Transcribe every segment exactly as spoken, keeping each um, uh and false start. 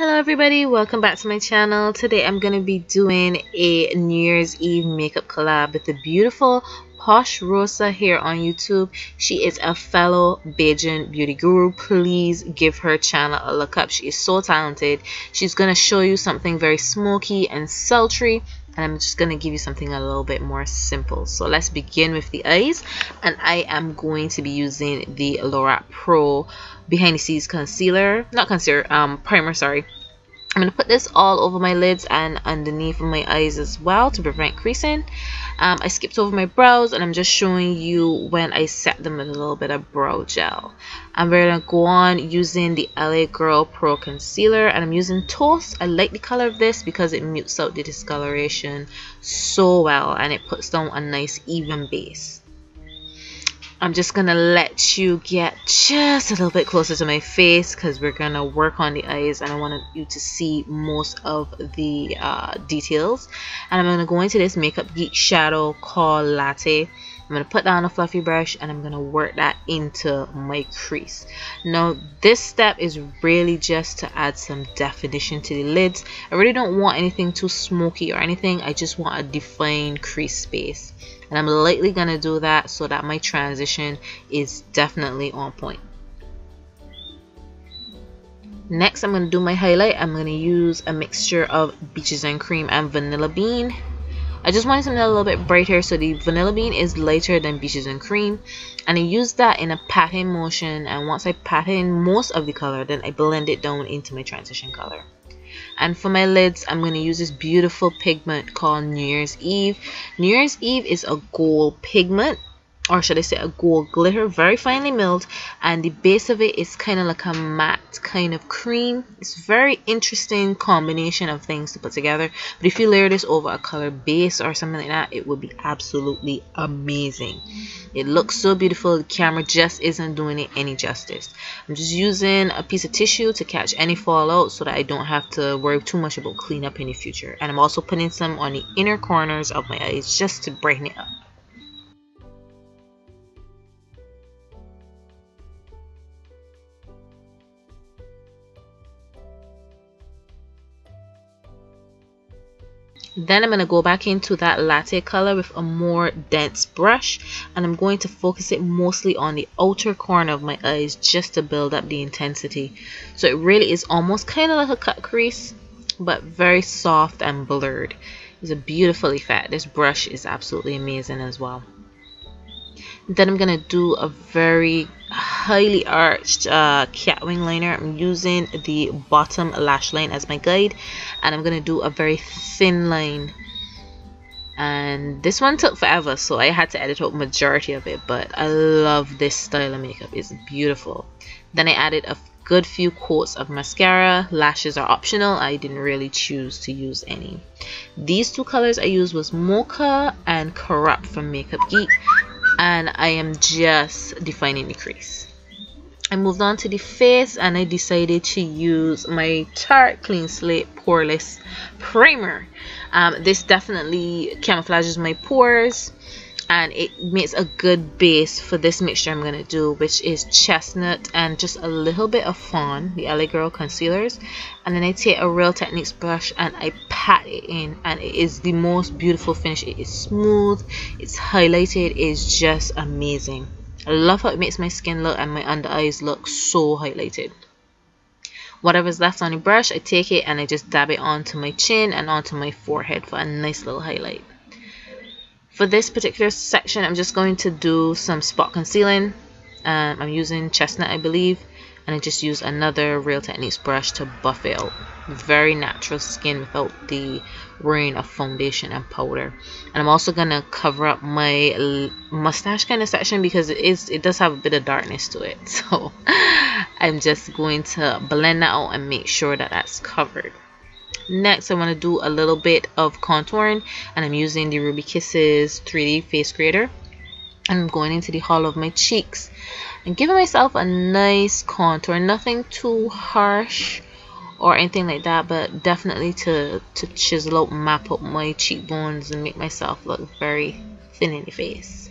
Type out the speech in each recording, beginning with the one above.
Hello everybody, welcome back to my channel. Today I'm going to be doing a New Year's Eve makeup collab with the beautiful Posh Rosa here on YouTube. She is a fellow Bajan beauty guru. Please give her channel a look up. She is so talented. She's going to show you something very smoky and sultry, and I'm just going to give you something a little bit more simple. So let's begin with the eyes, and I am going to be using the Laura Pro behind the scenes concealer not concealer um primer sorry I'm going to put this all over my lids and underneath my eyes as well to prevent creasing. um, I skipped over my brows and I'm just showing you when I set them with a little bit of brow gel. I'm going to go on using the L A Girl Pro concealer, and I'm using Toast. I like the color of this because it mutes out the discoloration so well and it puts down a nice even base. I'm just going to let you get just a little bit closer to my face because we're going to work on the eyes and I want you to see most of the uh, details. And I'm going to go into this Makeup Geek shadow called Latte. I'm going to put down a fluffy brush and I'm going to work that into my crease. Now this step is really just to add some definition to the lids. I really don't want anything too smoky or anything. I just want a defined crease space. And I'm lightly going to do that so that my transition is definitely on point. Next, I'm going to do my highlight. I'm going to use a mixture of Peaches and Cream and Vanilla Bean. I just wanted something a little bit brighter, so the Vanilla Bean is lighter than Peaches and Cream. And I use that in a patting motion, and once I pat in most of the color, then I blend it down into my transition color. And for my lids, I'm going to use this beautiful pigment called New Year's Eve. New Year's Eve is a gold pigment, or should I say a gold glitter, very finely milled, and the base of it is kind of like a matte kind of cream. It's a very interesting combination of things to put together, but if you layer this over a color base or something like that, it would be absolutely amazing. It looks so beautiful. The camera just isn't doing it any justice. I'm just using a piece of tissue to catch any fallout so that I don't have to worry too much about cleanup in the future. And I'm also putting some on the inner corners of my eyes just to brighten it up. Then I'm going to go back into that latte color with a more dense brush, and I'm going to focus it mostly on the outer corner of my eyes just to build up the intensity. So it really is almost kind of like a cut crease, but very soft and blurred. It's a beautiful effect. This brush is absolutely amazing as well. Then I'm going to do a very highly arched uh, cat wing liner. I'm using the bottom lash line as my guide, and I'm going to do a very thin line. And this one took forever, so I had to edit out majority of it, but I love this style of makeup. It's beautiful. Then I added a good few coats of mascara. Lashes are optional. I didn't really choose to use any. These two colors I used was Mocha and Corrupt from Makeup Geek. And I am just defining the crease. I moved on to the face, and I decided to use my Tarte Clean Slate Poreless Primer. Um, this definitely camouflages my pores, and it makes a good base for this mixture I'm going to do, which is chestnut and just a little bit of fawn, the L A Girl concealers. And then I take a Real Techniques brush and I pat it in, and it is the most beautiful finish. It is smooth, it's highlighted, it's just amazing. I love how it makes my skin look and my under eyes look so highlighted. Whatever's left on the brush, I take it and I just dab it onto my chin and onto my forehead for a nice little highlight. For this particular section, I'm just going to do some spot concealing. Um, I'm using chestnut, I believe, and I just use another Real Techniques brush to buff it out. Very natural skin without the wearing of foundation and powder. And I'm also gonna cover up my mustache kind of section because it is it does have a bit of darkness to it. So I'm just going to blend that out and make sure that that's covered. Next, I want to do a little bit of contouring, and I'm using the Ruby Kisses three D Face Grater. I'm going into the hollow of my cheeks and giving myself a nice contour. Nothing too harsh or anything like that, but definitely to, to chisel out, map up my cheekbones and make myself look very thin in the face.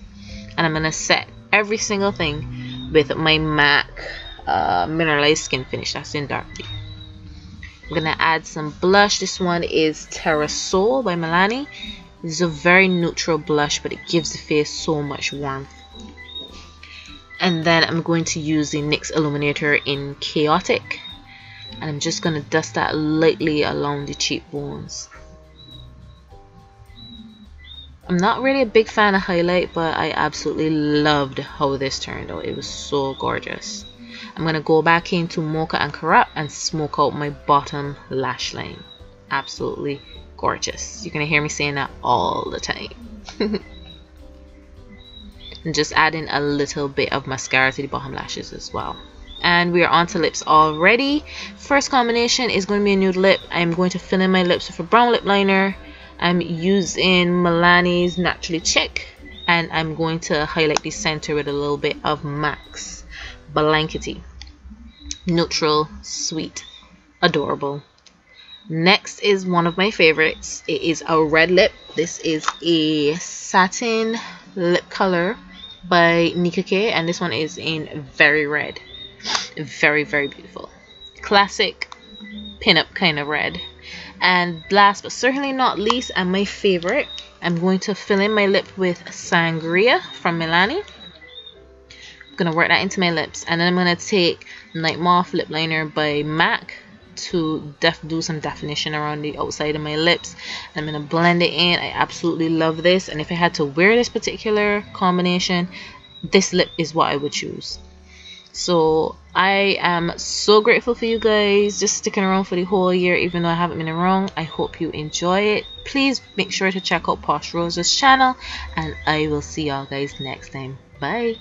And I'm going to set every single thing with my MAC uh, Mineralized Skin Finish that's in Dark Deep. I'm gonna add some blush. This one is Terra Sol by Milani. This is a very neutral blush, but it gives the face so much warmth. And then I'm going to use the N Y X Illuminator in Chaotic, and I'm just gonna dust that lightly along the cheekbones. I'm not really a big fan of highlight, but I absolutely loved how this turned out. It was so gorgeous. I'm going to go back into Mocha and Corrupt and smoke out my bottom lash line. Absolutely gorgeous. You're going to hear me saying that all the time. And just adding a little bit of mascara to the bottom lashes as well. And we are on to lips already. First combination is going to be a nude lip. I'm going to fill in my lips with a brown lip liner. I'm using Milani's Naturally Chic, and I'm going to highlight the center with a little bit of M A C's Blankety. Neutral, sweet, adorable. Next is one of my favorites. It is a red lip. This is a satin lip color by Nika K, and this one is in Very Red. Very, very beautiful. Classic pinup kind of red. And last but certainly not least, and my favorite, I'm going to fill in my lip with Sangria from Milani. I'm going to work that into my lips, and then I'm going to take Night Moth Lip Liner by M A C to def do some definition around the outside of my lips, and I'm going to blend it in. I absolutely love this, and if I had to wear this particular combination, this lip is what I would choose. So I am so grateful for you guys just sticking around for the whole year, even though I haven't been around. I hope you enjoy it. Please make sure to check out Posh Rosa's channel, and I will see y'all guys next time. Bye.